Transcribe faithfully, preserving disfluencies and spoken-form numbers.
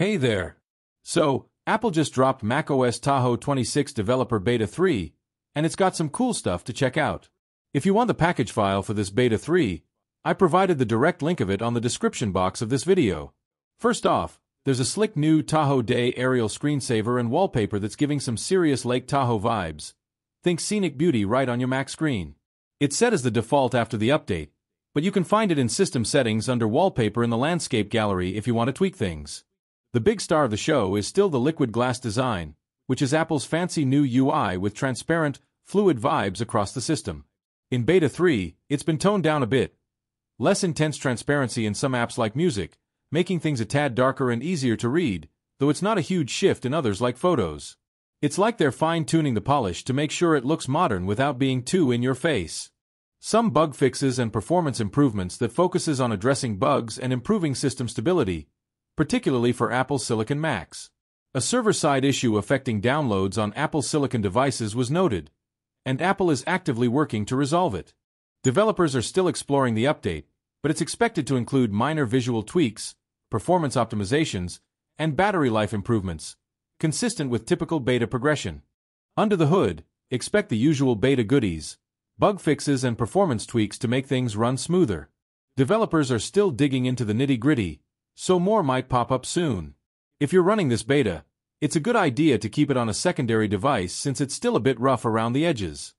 Hey there! So, Apple just dropped macOS Tahoe twenty-six Developer Beta three, and it's got some cool stuff to check out. If you want the package file for this Beta three, I provided the direct link of it on the description box of this video. First off, there's a slick new Tahoe Day aerial screensaver and wallpaper that's giving some serious Lake Tahoe vibes. Think scenic beauty right on your Mac screen. It's set as the default after the update, but you can find it in System Settings under Wallpaper in the Landscape Gallery if you want to tweak things. The big star of the show is still the liquid glass design, which is Apple's fancy new U I with transparent, fluid vibes across the system. In Beta three, it's been toned down a bit. Less intense transparency in some apps like music, making things a tad darker and easier to read, though it's not a huge shift in others like photos. It's like they're fine-tuning the polish to make sure it looks modern without being too in your face. Some bug fixes and performance improvements that focuses on addressing bugs and improving system stability, particularly for Apple Silicon Macs. A server-side issue affecting downloads on Apple Silicon devices was noted, and Apple is actively working to resolve it. Developers are still exploring the update, but it's expected to include minor visual tweaks, performance optimizations, and battery life improvements, consistent with typical beta progression. Under the hood, expect the usual beta goodies, bug fixes and performance tweaks to make things run smoother. Developers are still digging into the nitty-gritty, so more might pop up soon. If you're running this beta, it's a good idea to keep it on a secondary device since it's still a bit rough around the edges.